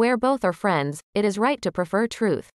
Where both are friends, it is right to prefer truth.